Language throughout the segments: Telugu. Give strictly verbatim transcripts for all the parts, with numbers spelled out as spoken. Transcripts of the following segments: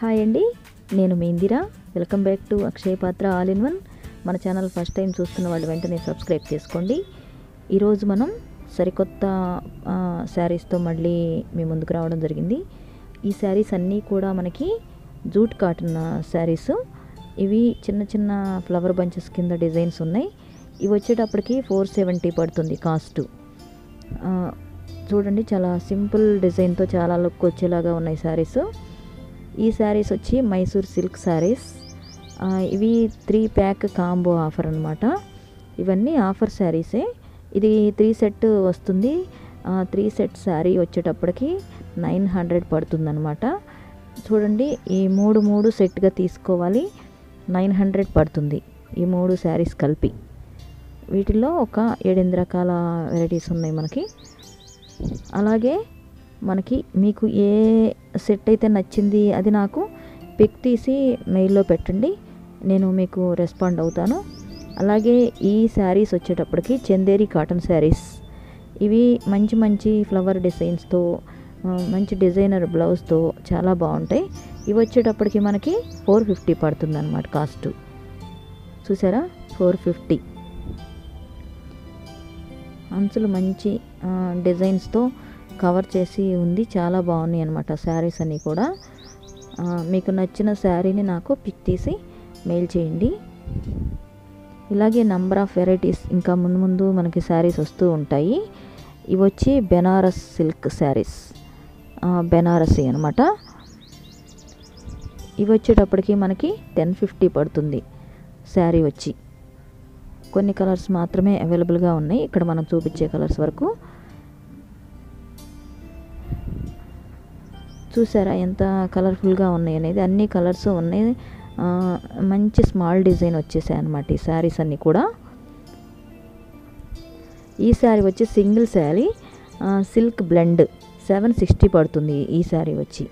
హాయ్ అండి, నేను మీ Indira. Welcome back to Akshaya Patra all in one. మన ఛానల్ ఫస్ట్ టైం చూస్తున్న వాళ్ళు వెంటనే సబ్స్క్రైబ్ చేసుకోండి. ఈరోజు మనం సరికొత్త శారీస్తో మళ్ళీ మీ ముందుకు రావడం జరిగింది. ఈ శారీస్ అన్నీ కూడా మనకి జూట్ కాటన్ శారీస్. ఇవి చిన్న చిన్న ఫ్లవర్ బంచెస్ కింద డిజైన్స్ ఉన్నాయి. ఇవి వచ్చేటప్పటికి ఫోర్ సెవెంటీ పడుతుంది కాస్ట్. చూడండి, చాలా సింపుల్ డిజైన్తో చాలా లుక్ వచ్చేలాగా ఉన్నాయి శారీస్. ఈ శారీస్ వచ్చి మైసూర్ సిల్క్ శారీస్. ఇవి త్రీ ప్యాక్ కాంబో ఆఫర్ అన్నమాట. ఇవన్నీ ఆఫర్ శారీసే. ఇది త్రీ సెట్ వస్తుంది. త్రీ సెట్ శారీ వచ్చేటప్పటికి నైన్ హండ్రెడ్ పడుతుందన్నమాట. చూడండి, ఈ మూడు మూడు సెట్గా తీసుకోవాలి. నైన్ హండ్రెడ్ పడుతుంది ఈ మూడు శారీస్ కలిపి. వీటిల్లో ఒక ఏడెనిమిది రకాల వెరైటీస్ ఉన్నాయి మనకి. అలాగే మనకి మీకు ఏ సెట్ అయితే నచ్చింది అది నాకు పిక్ తీసి మెయిల్లో పెట్టండి, నేను మీకు రెస్పాండ్ అవుతాను. అలాగే ఈ శారీస్ వచ్చేటప్పటికి చందేరి కాటన్ శారీస్. ఇవి మంచి మంచి ఫ్లవర్ డిజైన్స్తో, మంచి డిజైనర్ బ్లౌజ్తో చాలా బాగుంటాయి. ఇవి వచ్చేటప్పటికి మనకి ఫోర్ ఫిఫ్టీ పడుతుంది అన్నమాట కాస్ట్. చూసారా, ఫోర్ ఫిఫ్టీ. అంచులు మంచి డిజైన్స్తో కవర్ చేసి ఉంది. చాలా బాగున్నాయి అన్నమాట శారీస్ అన్నీ కూడా. మీకు నచ్చిన శారీని నాకు పిక్ తీసి మెయిల్ చేయండి. ఇలాగే నంబర్ ఆఫ్ వెరైటీస్ ఇంకా ముందు ముందు మనకి శారీస్ వస్తూ ఉంటాయి. ఇవి వచ్చి బెనారస్ సిల్క్ శారీస్, బెనారసీ అనమాట. ఇవి వచ్చేటప్పటికి మనకి టెన్ ఫిఫ్టీ పడుతుంది శారీ వచ్చి. కొన్ని కలర్స్ మాత్రమే అవైలబుల్గా ఉన్నాయి ఇక్కడ మనం చూపించే కలర్స్ వరకు. చూసారా ఎంత కలర్ఫుల్గా ఉన్నాయి అనేది. అన్ని కలర్స్ ఉన్నాయి. మంచి స్మాల్ డిజైన్ వచ్చేసాయి అన్నమాట ఈ శారీస్ అన్నీ కూడా. ఈ శారీ వచ్చి single sari, silk blend. Seven sixty పడుతుంది ఈ శారీ వచ్చి.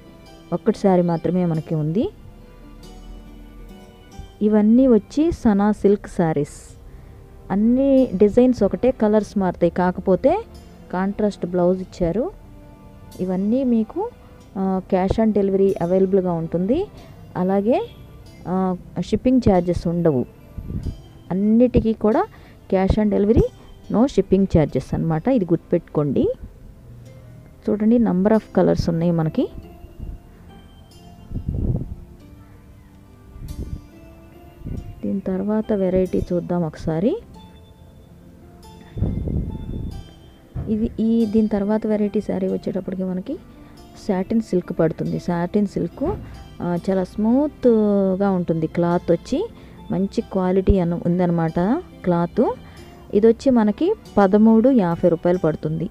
ఒక్కటి శారీ మాత్రమే మనకి ఉంది. ఇవన్నీ వచ్చి సనా సిల్క్ శారీస్. అన్ని డిజైన్స్ ఒకటే, కలర్స్ మారుతాయి. కాకపోతే కాంట్రాస్ట్ బ్లౌజ్ ఇచ్చారు. ఇవన్నీ మీకు క్యాష్ ఆన్ డెలివరీ అవైలబుల్గా ఉంటుంది. అలాగే షిప్పింగ్ ఛార్జెస్ ఉండవు. అన్నిటికీ కూడా cash on delivery, no shipping charges అన్నమాట. ఇది గుర్తుపెట్టుకోండి. చూడండి, నంబర్ ఆఫ్ కలర్స్ ఉన్నాయి మనకి. దీని తర్వాత వెరైటీ చూద్దాం ఒకసారి. ఇది ఈ దీని తర్వాత వెరైటీ శారీ వచ్చేటప్పటికి మనకి శాటిన్ సిల్క్ పడుతుంది. శాటిన్ సిల్క్ చాలా స్మూత్గా ఉంటుంది. క్లాత్ వచ్చి మంచి క్వాలిటీ అని ఉందన్నమాట క్లాత్. ఇది వచ్చి మనకి పదమూడు యాభై రూపాయలు పడుతుంది.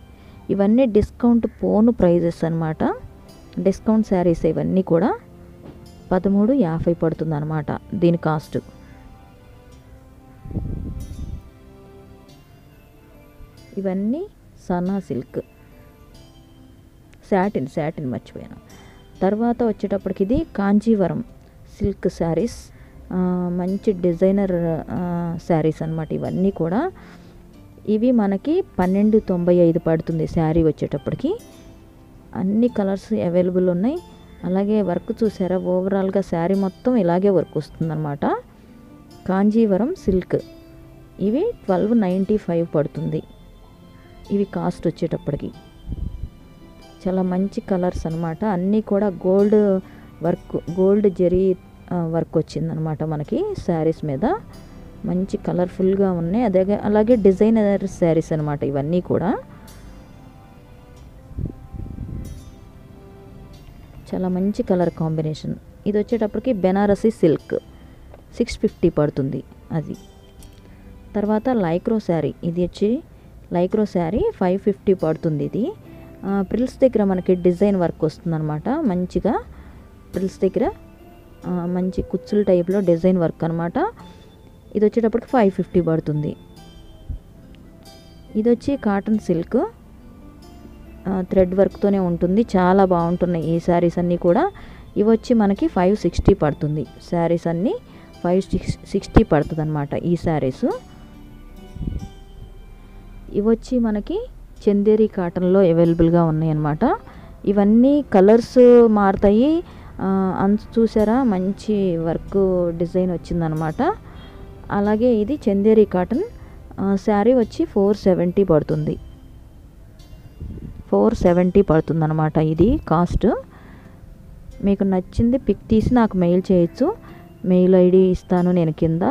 ఇవన్నీ డిస్కౌంట్ పోను ప్రైజెస్ అన్నమాట. డిస్కౌంట్ శారీస్ ఇవన్నీ కూడా. పదమూడు యాభై పడుతుంది అన్నమాట దీని కాస్ట్. ఇవన్నీ సనా సిల్క్, శాటిన్ శాటిన్ మర్చిపోయాను. తర్వాత వచ్చేటప్పటికి ఇది కాంజీవరం సిల్క్ శారీస్. మంచి డిజైనర్ శారీస్ అన్నమాట ఇవన్నీ కూడా. ఇవి మనకి పన్నెండు తొంభై ఐదు పడుతుంది శారీ వచ్చేటప్పటికి. అన్ని కలర్స్ అవైలబుల్ ఉన్నాయి. అలాగే వర్క్ చూసారా, ఓవరాల్గా శారీ మొత్తం ఇలాగే వర్క్ వస్తుందన్నమాట. కాంజీవరం సిల్క్. ఇవి ట్వెల్వ్ నైంటీ ఫైవ్ పడుతుంది ఇవి కాస్ట్ వచ్చేటప్పటికి. చాలా మంచి కలర్స్ అన్నమాట. అన్నీ కూడా gold work, gold zari work వచ్చిందనమాట మనకి శారీస్ మీద. మంచి కలర్ఫుల్గా ఉన్నాయి. అదే అలాగే డిజైనర్ శారీస్ అనమాట ఇవన్నీ కూడా. చాలా మంచి కలర్ కాంబినేషన్. ఇది వచ్చేటప్పటికి బెనారసీ సిల్క్, సిక్స్ ఫిఫ్టీ పడుతుంది అది. తర్వాత లైక్రో శారీ. ఇది వచ్చి లైక్రో శారీ, ఫైవ్ ఫిఫ్టీ పడుతుంది ఇది. ప్రిల్స్ దగ్గర మనకి డిజైన్ వర్క్ వస్తుందన్నమాట. మంచిగా ప్రిల్స్ దగ్గర మంచి కుచ్చుల టైప్లో డిజైన్ వర్క్ అనమాట. ఇది వచ్చేటప్పటికి ఫైవ్ ఫిఫ్టీ పడుతుంది. ఇది వచ్చి కాటన్ సిల్క్, థ్రెడ్ వర్క్తోనే ఉంటుంది. చాలా బాగుంటున్నాయి ఈ శారీస్ అన్నీ కూడా. ఇవి వచ్చి మనకి ఫైవ్ సిక్స్టీ పడుతుంది శారీస్ అన్నీ. ఫైవ్ సిక్స్ సిక్స్టీ పడుతుంది అన్నమాట ఈ శారీస్. ఇవి వచ్చి మనకి చందేరి కాటన్లో అవైలబుల్గా ఉన్నాయన్నమాట. ఇవన్నీ కలర్స్ మారుతాయి. అంత చూసారా మంచి వర్క్ డిజైన్ వచ్చిందనమాట. అలాగే ఇది చందేరి కాటన్ శారీ వచ్చి ఫోర్ సెవెంటీ పడుతుంది, ఫోర్ సెవెంటీ పడుతుందన్నమాట ఇది కాస్ట్. మీకు నచ్చింది పిక్ తీసి నాకు మెయిల్ చేయొచ్చు, మెయిల్ ఐడి ఇస్తాను నేను కింద.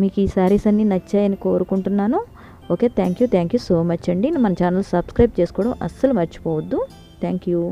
మీకు ఈ శారీస్ అన్నీ నచ్చాయని కోరుకుంటున్నాను. Okay, thank you thank you so much అండి. మన ఛానల్ సబ్స్క్రైబ్ చేసుకోవడం అస్సలు మర్చిపోవద్దు. Thank you.